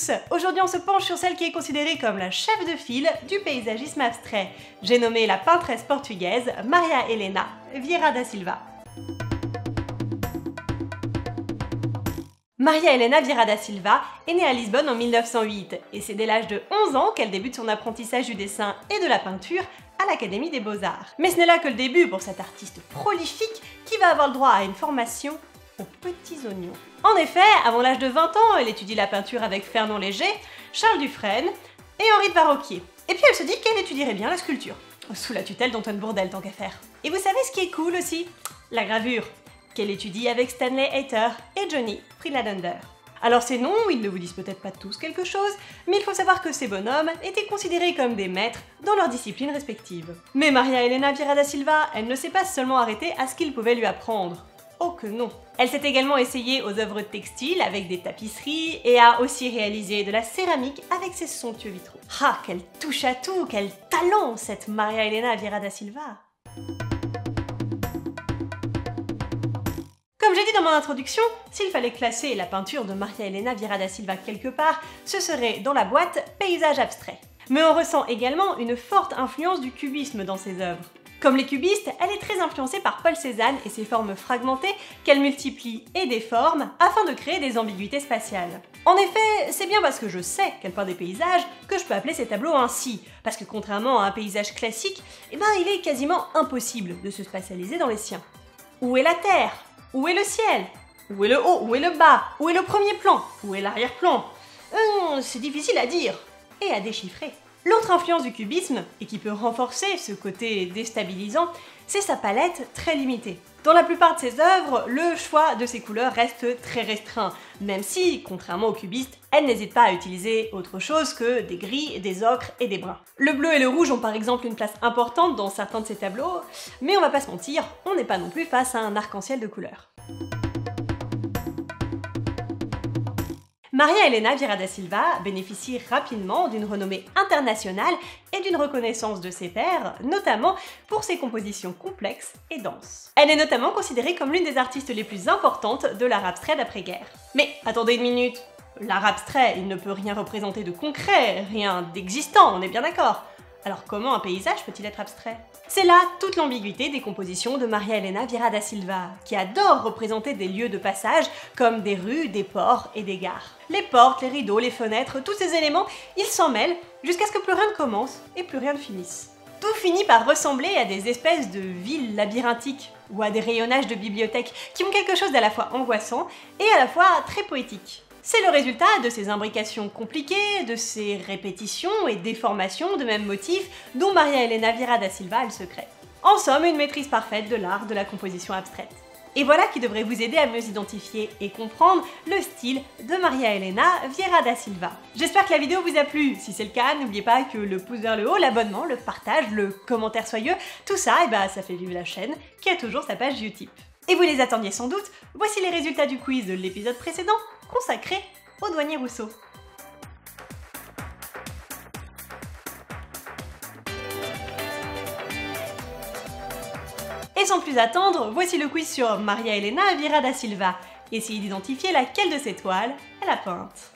tous! Aujourd'hui on se penche sur celle qui est considérée comme la chef de file du paysagisme abstrait. J'ai nommé la peintresse portugaise Maria Helena Vieira da Silva. Maria Helena Vieira da Silva est née à Lisbonne en 1908 et c'est dès l'âge de 11 ans qu'elle débute son apprentissage du dessin et de la peinture à l'Académie des Beaux-Arts. Mais ce n'est là que le début pour cette artiste prolifique qui va avoir le droit à une formation aux petits oignons. En effet, avant l'âge de 20 ans, elle étudie la peinture avec Fernand Léger, Charles Dufresne et Henri de Varroquier. Et puis elle se dit qu'elle étudierait bien la sculpture, sous la tutelle d'Antoine Bourdelle tant qu'à faire. Et vous savez ce qui est cool aussi? La gravure, qu'elle étudie avec Stanley Hayter et Johnny Friedlander. Alors ces noms, ils ne vous disent peut-être pas tous quelque chose, mais il faut savoir que ces bonhommes étaient considérés comme des maîtres dans leurs disciplines respectives. Mais Maria Helena Vieira da Silva, elle ne s'est pas seulement arrêtée à ce qu'ils pouvaient lui apprendre. Oh que non! Elle s'est également essayée aux œuvres textiles avec des tapisseries et a aussi réalisé de la céramique avec ses somptueux vitraux. Ah, quelle touche à tout, quel talent cette Maria Helena Vieira da Silva! Comme j'ai dit dans mon introduction, s'il fallait classer la peinture de Maria Helena Vieira da Silva quelque part, ce serait dans la boîte paysage abstrait. Mais on ressent également une forte influence du cubisme dans ses œuvres. Comme les cubistes, elle est très influencée par Paul Cézanne et ses formes fragmentées qu'elle multiplie et déforme afin de créer des ambiguïtés spatiales. En effet, c'est bien parce que je sais qu'elle peint des paysages que je peux appeler ces tableaux ainsi, parce que contrairement à un paysage classique, il est quasiment impossible de se spatialiser dans les siens. Où est la terre ? Où est le ciel? Où est le haut? Où est le bas? Où est le premier plan? Où est l'arrière-plan? C'est difficile à dire et à déchiffrer. L'autre influence du cubisme, et qui peut renforcer ce côté déstabilisant, c'est sa palette très limitée. Dans la plupart de ses œuvres, le choix de ses couleurs reste très restreint, même si, contrairement aux cubistes, elle n'hésite pas à utiliser autre chose que des gris, des ocres et des bruns. Le bleu et le rouge ont par exemple une place importante dans certains de ses tableaux, mais on va pas se mentir, on n'est pas non plus face à un arc-en-ciel de couleurs. Maria Helena Vieira da Silva bénéficie rapidement d'une renommée internationale et d'une reconnaissance de ses pairs, notamment pour ses compositions complexes et denses. Elle est notamment considérée comme l'une des artistes les plus importantes de l'art abstrait d'après-guerre. Mais attendez une minute, l'art abstrait, il ne peut rien représenter de concret, rien d'existant, on est bien d'accord. Alors comment un paysage peut-il être abstrait? C'est là toute l'ambiguïté des compositions de Maria Helena Vieira da Silva, qui adore représenter des lieux de passage comme des rues, des ports et des gares. Les portes, les rideaux, les fenêtres, tous ces éléments, ils s'en mêlent jusqu'à ce que plus rien ne commence et plus rien ne finisse. Tout finit par ressembler à des espèces de villes labyrinthiques ou à des rayonnages de bibliothèques qui ont quelque chose d'à la fois angoissant et à la fois très poétique. C'est le résultat de ces imbrications compliquées, de ces répétitions et déformations de mêmes motifs dont Maria Helena Vieira da Silva a le secret. En somme, une maîtrise parfaite de l'art de la composition abstraite. Et voilà qui devrait vous aider à mieux identifier et comprendre le style de Maria Helena Vieira da Silva. J'espère que la vidéo vous a plu. Si c'est le cas, n'oubliez pas que le pouce vers le haut, l'abonnement, le partage, le commentaire soyeux, tout ça, ça fait vivre la chaîne qui a toujours sa page UTIP. Et vous les attendiez sans doute, voici les résultats du quiz de l'épisode précédent consacré au douanier Rousseau. Et sans plus attendre, voici le quiz sur Maria Helena Vieira da Silva. Essayez d'identifier laquelle de ces toiles elle a peinte.